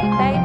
Bye.